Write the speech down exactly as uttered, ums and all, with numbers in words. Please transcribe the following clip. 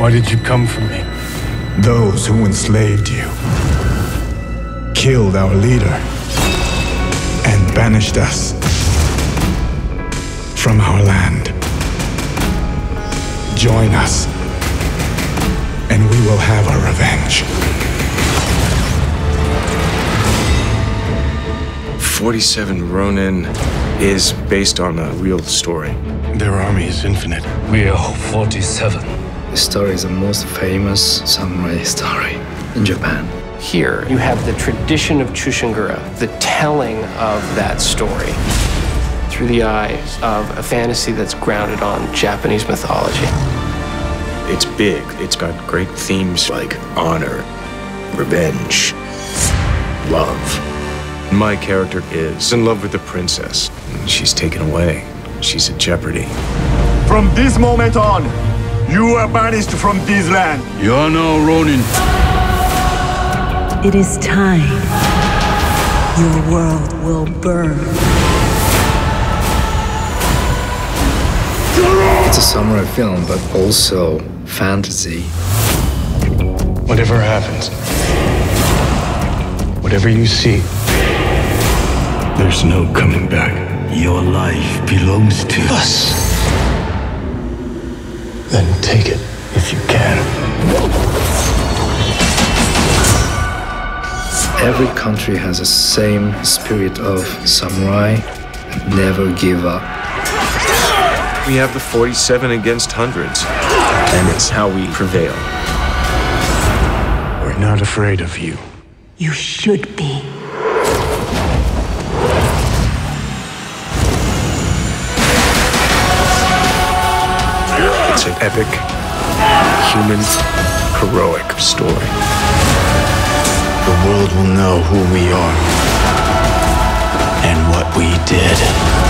Why did you come for me? Those who enslaved you, killed our leader, and banished us from our land. Join us, and we will have our revenge. forty-seven Ronin is based on a real story. Their army is infinite. We are forty-seven. This story is the most famous samurai story in Japan. Here, you have the tradition of Chushingura, the telling of that story through the eyes of a fantasy that's grounded on Japanese mythology. It's big. It's got great themes like honor, revenge, love. My character is in love with the princess. She's taken away. She's at jeopardy. From this moment on, you are banished from this land. You are now Ronin. It is time. Your world will burn. It's a samurai film, but also fantasy. Whatever happens, whatever you see, there's no coming back. Your life belongs to us. Then take it if you can. Every country has the same spirit of samurai. Never give up. We have the forty-seven against hundreds, and it's how we prevail. We're not afraid of you. You should be. It's an epic, human, heroic story. The world will know who we are and what we did.